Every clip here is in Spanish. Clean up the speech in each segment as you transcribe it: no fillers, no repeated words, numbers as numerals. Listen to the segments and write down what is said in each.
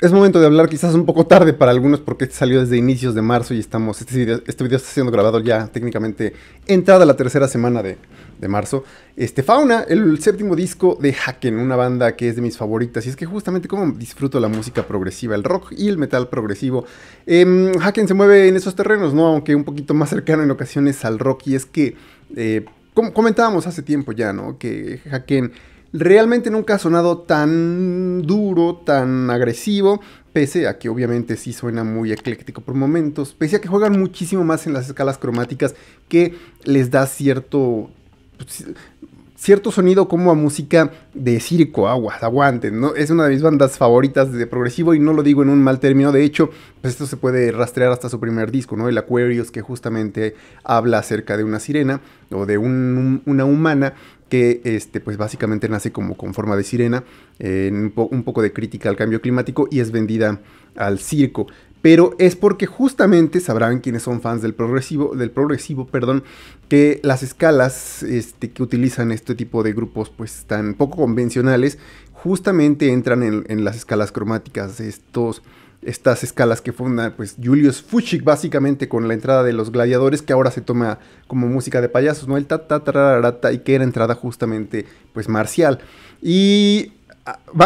Es momento de hablar, quizás un poco tarde para algunos, porque este salió desde inicios de marzo y estamos, este video está siendo grabado ya técnicamente entrada la tercera semana de marzo. Fauna, el séptimo disco de Haken, una banda que es de mis favoritas, y es que justamente como disfruto la música progresiva, el rock y el metal progresivo. Haken se mueve en esos terrenos, ¿no? Aunque un poquito más cercano en ocasiones al rock, y es que, como comentábamos hace tiempo ya, ¿no? Que Haken realmente nunca ha sonado tan duro, tan agresivo, pese a que obviamente sí suena muy ecléctico por momentos, pese a que juegan muchísimo más en las escalas cromáticas, que les da cierto sonido como a música de circo, aguas, aguanten, ¿no? Es una de mis bandas favoritas de progresivo y no lo digo en un mal término. De hecho, pues esto se puede rastrear hasta su primer disco, ¿no? El Aquarius, que justamente habla acerca de una sirena o de una humana que pues básicamente nace como con forma de sirena, un poco de crítica al cambio climático, y es vendida al circo. Pero es porque justamente sabrán quienes son fans del progresivo, que las escalas que utilizan este tipo de grupos pues tan poco convencionales justamente entran en las escalas cromáticas, estas escalas que funda pues Julius Fuchs básicamente con la entrada de los gladiadores, que ahora se toma como música de payasos, ¿no? El ta ta tararata, y que era entrada justamente pues marcial. Y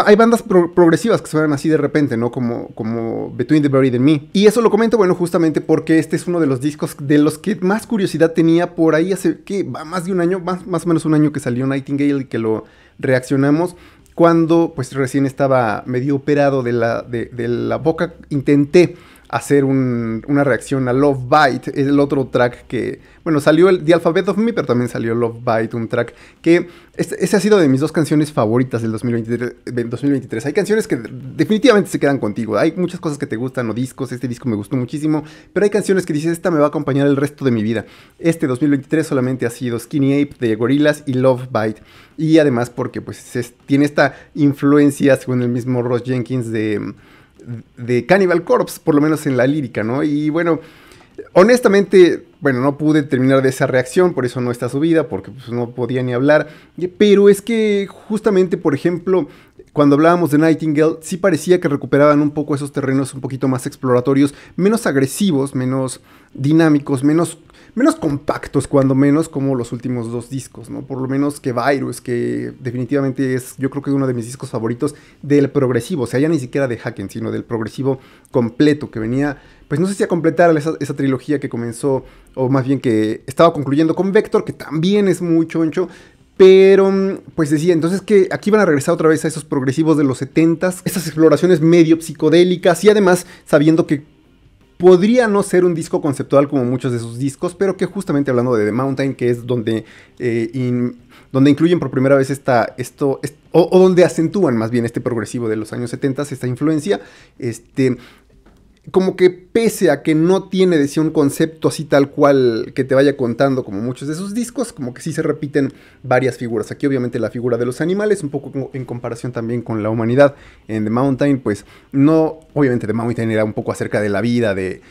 hay bandas progresivas que suenan así de repente, ¿no? Como Between the Buried and Me. Y eso lo comento, bueno, justamente porque este es uno de los discos de los que más curiosidad tenía por ahí hace, ¿qué? Más de un año, más o menos un año, que salió Nightingale y que lo reaccionamos. Cuando pues recién estaba medio operado de la boca, intenté hacer una reacción a Lovebite, es el otro track que, bueno, salió el The Alphabet of Me, pero también salió Lovebite, un track que, ese ha sido de mis dos canciones favoritas del 2023. Hay canciones que definitivamente se quedan contigo, hay muchas cosas que te gustan o discos, este disco me gustó muchísimo, pero hay canciones que dices, esta me va a acompañar el resto de mi vida. Este 2023 solamente ha sido Skinny Ape de Gorillaz y Lovebite, y además porque pues tiene esta influencia con el mismo Ross Jennings de Cannibal Corpse, por lo menos en la lírica, ¿no? Y bueno, honestamente, bueno, no pude terminar de esa reacción, por eso no está subida, porque pues, no podía ni hablar, pero es que justamente, por ejemplo, cuando hablábamos de Nightingale, sí parecía que recuperaban un poco esos terrenos un poquito más exploratorios, menos agresivos, menos dinámicos, menos compactos, cuando menos, como los últimos dos discos, ¿no? Por lo menos que Virus, que definitivamente es, yo creo que es uno de mis discos favoritos del progresivo, o sea, ya ni siquiera de Haken, sino del progresivo completo, que venía, pues no sé si a completar esa trilogía que comenzó, o más bien que estaba concluyendo con Vector, que también es muy choncho. Pero, pues decía, entonces que aquí van a regresar otra vez a esos progresivos de los 70s, esas exploraciones medio psicodélicas, y además sabiendo que podría no ser un disco conceptual como muchos de sus discos, pero que justamente hablando de The Mountain, que es donde incluyen por primera vez o donde acentúan más bien este progresivo de los años 70, esta influencia, como que pese a que no tiene, decía, un concepto así tal cual que te vaya contando como muchos de sus discos, como que sí se repiten varias figuras. Aquí obviamente la figura de los animales, un poco en comparación también con la humanidad. En The Mountain, pues no, obviamente The Mountain era un poco acerca de la vida, de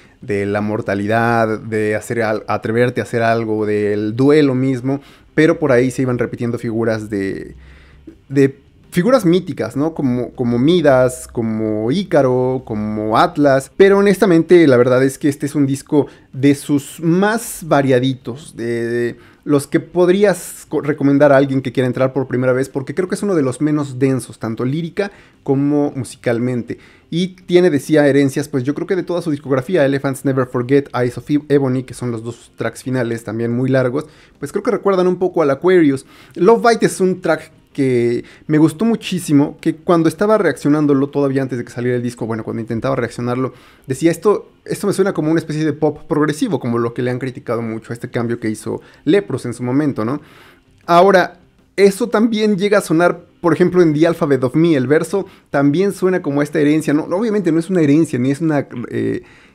la mortalidad, de atreverte a hacer algo, del duelo mismo, pero por ahí se iban repitiendo figuras figuras míticas, ¿no? Como Midas, como Ícaro, como Atlas. Pero honestamente, la verdad es que este es un disco de sus más variaditos, de los que podrías recomendar a alguien que quiera entrar por primera vez, porque creo que es uno de los menos densos, tanto lírica como musicalmente. Y tiene, decía, herencias, pues yo creo que de toda su discografía, Elephants Never Forget, Eyes of Ebony, que son los dos tracks finales también muy largos, pues creo que recuerdan un poco al Aquarius. Lovebite es un track que me gustó muchísimo, que cuando estaba reaccionándolo todavía antes de que saliera el disco, bueno, cuando intentaba reaccionarlo, decía, esto me suena como una especie de pop progresivo, como lo que le han criticado mucho a este cambio que hizo Leprous en su momento, ¿no? Ahora, eso también llega a sonar, por ejemplo, en The Alphabet of Me, el verso también suena como esta herencia, ¿no? Obviamente no es una herencia,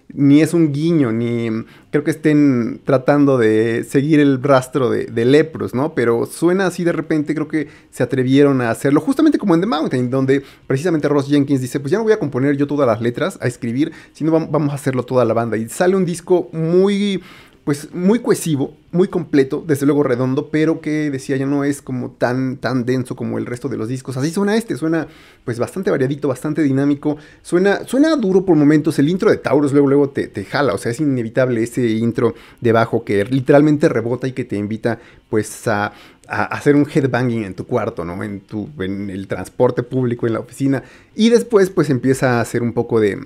ni es un guiño, ni creo que estén tratando de seguir el rastro de Leprous, ¿no? Pero suena así de repente, creo que se atrevieron a hacerlo, justamente como en The Mountain, donde precisamente Ross Jennings dice, pues ya no voy a componer yo todas las letras, a escribir, sino vamos a hacerlo toda la banda. Y sale un disco muy pues muy cohesivo, muy completo, desde luego redondo, pero que decía ya no es como tan denso como el resto de los discos. Así suena este, suena pues bastante variadito, bastante dinámico, suena duro por momentos. El intro de Taurus luego te jala, o sea, es inevitable ese intro de bajo que literalmente rebota y que te invita pues a hacer un headbanging en tu cuarto, ¿no? En el transporte público, en la oficina. Y después pues empieza a hacer un poco de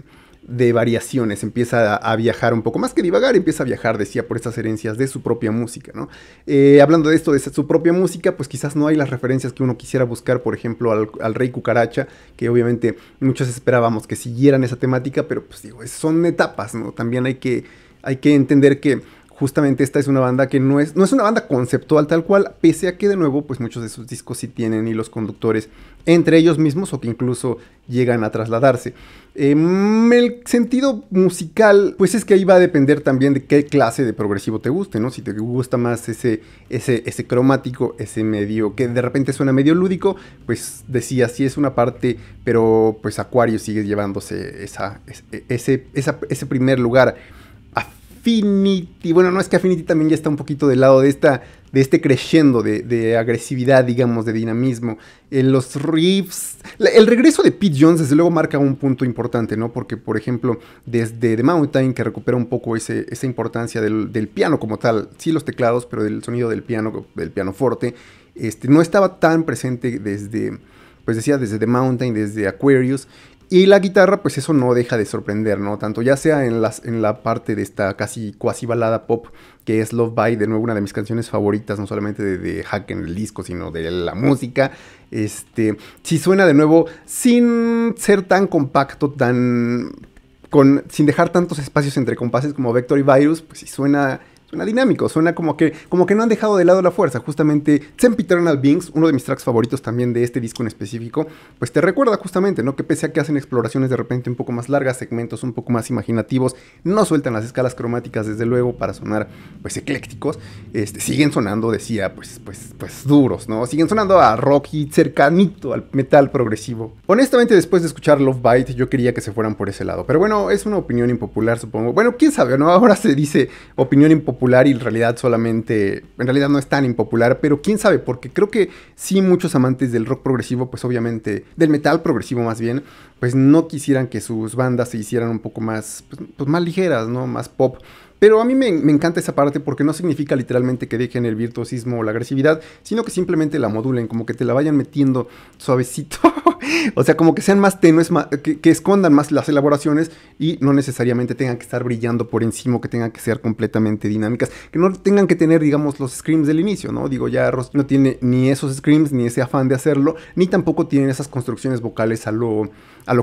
variaciones, empieza a viajar un poco, más que divagar, empieza a viajar, decía, por estas herencias de su propia música, ¿no? Hablando de esto, de su propia música, pues quizás no hay las referencias que uno quisiera buscar, por ejemplo, al Rey Cucaracha, que obviamente muchos esperábamos que siguieran esa temática, pero pues digo, son etapas, ¿no? También hay que entender que justamente esta es una banda que no es una banda conceptual tal cual, pese a que de nuevo pues muchos de sus discos sí tienen hilos conductores entre ellos mismos o que incluso llegan a trasladarse. El sentido musical pues es que ahí va a depender también de qué clase de progresivo te guste, ¿no? Si te gusta más ese cromático, ese medio que de repente suena medio lúdico, pues decía, sí es una parte, pero pues Aquarius sigue llevándose ese primer lugar. Affinity, bueno, no es que Affinity también ya está un poquito del lado de este crescendo de agresividad, digamos, de dinamismo. Los riffs, el regreso de Pete Jones desde luego marca un punto importante, ¿no? Porque, por ejemplo, desde The Mountain, que recupera un poco esa importancia del piano como tal, sí los teclados, pero del sonido del pianoforte, no estaba tan presente desde, pues decía, desde The Mountain, desde Aquarius. Y la guitarra, pues eso no deja de sorprender, ¿no? Tanto ya sea en la parte de esta casi cuasi balada pop que es Lovebite, de nuevo una de mis canciones favoritas, no solamente de Haken el disco, sino de la música. Sí suena de nuevo sin ser tan compacto, sin dejar tantos espacios entre compases como Vector y Virus, pues sí suena dinámico, suena como que no han dejado de lado la fuerza. Justamente Sempiternal Beings, uno de mis tracks favoritos también de este disco en específico, pues te recuerda justamente, ¿no? Que pese a que hacen exploraciones de repente un poco más largas, segmentos un poco más imaginativos, no sueltan las escalas cromáticas desde luego para sonar pues eclécticos, siguen sonando, decía, pues duros, ¿no? Siguen sonando a rock y cercanito al metal progresivo. Honestamente, después de escuchar Lovebite, yo quería que se fueran por ese lado, pero bueno, es una opinión impopular, supongo. Bueno, quién sabe, ¿no? Ahora se dice opinión impopular y en realidad no es tan impopular, pero quién sabe, porque creo que sí muchos amantes del rock progresivo, pues obviamente, del metal progresivo más bien, pues no quisieran que sus bandas se hicieran un poco más, pues más ligeras, ¿no? Más pop. Pero a mí me encanta esa parte porque no significa literalmente que dejen el virtuosismo o la agresividad, sino que simplemente la modulen, como que te la vayan metiendo suavecito. O sea, como que sean más tenues, que escondan más las elaboraciones y no necesariamente tengan que estar brillando por encima, que tengan que ser completamente dinámicas, que no tengan que tener, digamos, los screams del inicio, ¿no? Digo, ya Ross no tiene ni esos screams, ni ese afán de hacerlo, ni tampoco tienen esas construcciones vocales a lo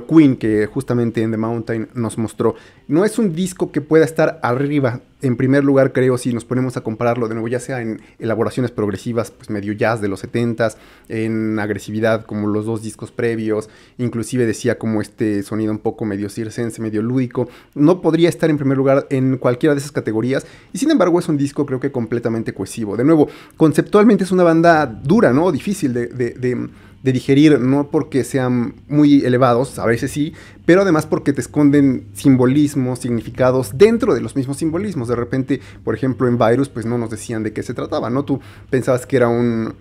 Queen que justamente en The Mountain nos mostró. No es un disco que pueda estar arriba en primer lugar, creo, si nos ponemos a compararlo de nuevo, ya sea en elaboraciones progresivas, pues medio jazz de los 70s, en agresividad como los dos discos previos, inclusive decía como este sonido un poco medio circense, medio lúdico, no podría estar en primer lugar en cualquiera de esas categorías, y sin embargo es un disco creo que completamente cohesivo. De nuevo, conceptualmente es una banda dura, ¿no? Difícil de digerir, no porque sean muy elevados, a veces sí, pero además porque te esconden simbolismos, significados dentro de los mismos simbolismos. De repente, por ejemplo, en Virus, pues no nos decían de qué se trataba, ¿no? Tú pensabas que era un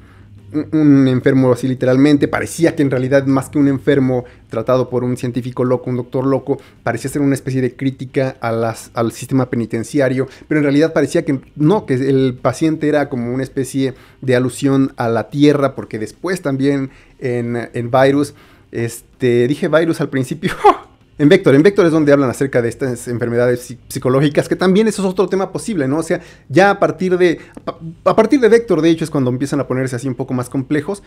enfermo así literalmente, parecía que en realidad más que un enfermo tratado por un científico loco, un doctor loco, parecía ser una especie de crítica al sistema penitenciario, pero en realidad parecía que no, que el paciente era como una especie de alusión a la tierra, porque después también en Virus, dije Virus al principio... En Vector es donde hablan acerca de estas enfermedades psicológicas, que también eso es otro tema posible, ¿no? O sea, ya a partir de Vector, de hecho, es cuando empiezan a ponerse así un poco más complejos.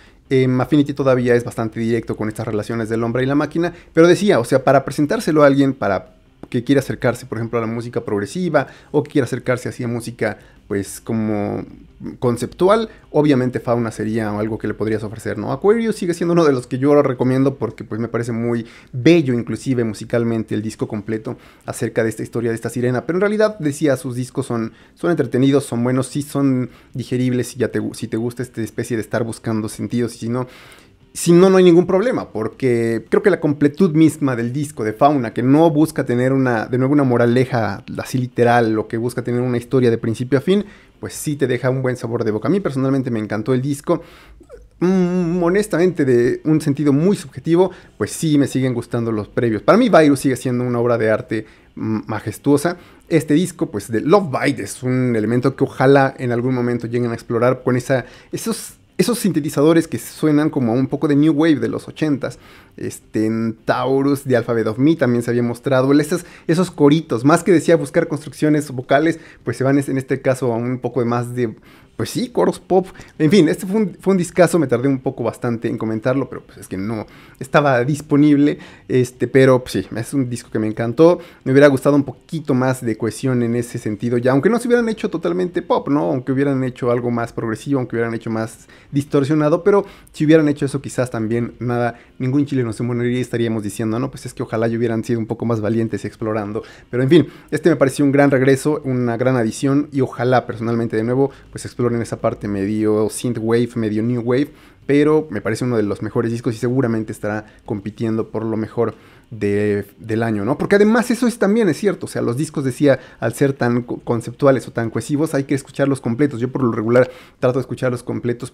Affinity todavía es bastante directo con estas relaciones del hombre y la máquina, pero decía, o sea, para presentárselo a alguien, para que quiera acercarse, por ejemplo, a la música progresiva, o que quiera acercarse así a música, pues, como conceptual, obviamente Fauna sería algo que le podrías ofrecer, ¿no? Aquarius sigue siendo uno de los que yo lo recomiendo porque pues me parece muy bello, inclusive musicalmente, el disco completo acerca de esta historia de esta sirena, pero en realidad decía, sus discos son entretenidos, son buenos, sí son digeribles si te gusta esta especie de estar buscando sentidos, y si no, Si no, no hay ningún problema, porque creo que la completud misma del disco de Fauna, que no busca tener una, de nuevo, una moraleja así literal, lo que busca tener una historia de principio a fin, pues sí te deja un buen sabor de boca. A mí personalmente me encantó el disco. Honestamente, de un sentido muy subjetivo, pues sí me siguen gustando los previos. Para mí Virus sigue siendo una obra de arte majestuosa. Este disco, pues, de Lovebite, es un elemento que ojalá en algún momento lleguen a explorar con esos sintetizadores que suenan como un poco de New Wave de los 80s. En Taurus, The Alphabet of Me también se había mostrado. Esos coritos, más que decía buscar construcciones vocales, pues se van en este caso a un poco más de, pues sí, coros pop. En fin, este fue un discazo, me tardé un poco bastante en comentarlo, pero pues es que no estaba disponible. Pero pues sí, es un disco que me encantó. Me hubiera gustado un poquito más de cohesión en ese sentido ya, aunque no se hubieran hecho totalmente pop, ¿no? Aunque hubieran hecho algo más progresivo, aunque hubieran hecho más distorsionado, pero si hubieran hecho eso quizás también, ningún chileno se moriría y estaríamos diciendo, no, pues es que ojalá hubieran sido un poco más valientes explorando. Pero en fin, me pareció un gran regreso, una gran adición, y ojalá personalmente de nuevo, pues exploren esa parte medio synthwave, medio new wave, pero me parece uno de los mejores discos y seguramente estará compitiendo por lo mejor del año, ¿no? Porque además eso también es cierto, o sea, los discos, decía, al ser tan conceptuales o tan cohesivos, hay que escucharlos completos. Yo por lo regular trato de escucharlos completos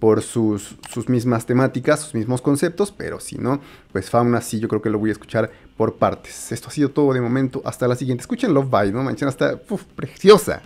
por sus mismas temáticas, sus mismos conceptos, pero si no, pues Fauna sí, yo creo que lo voy a escuchar por partes. Esto ha sido todo de momento, hasta la siguiente. Escuchen Lovebite, ¿no? Manchen, hasta, preciosa.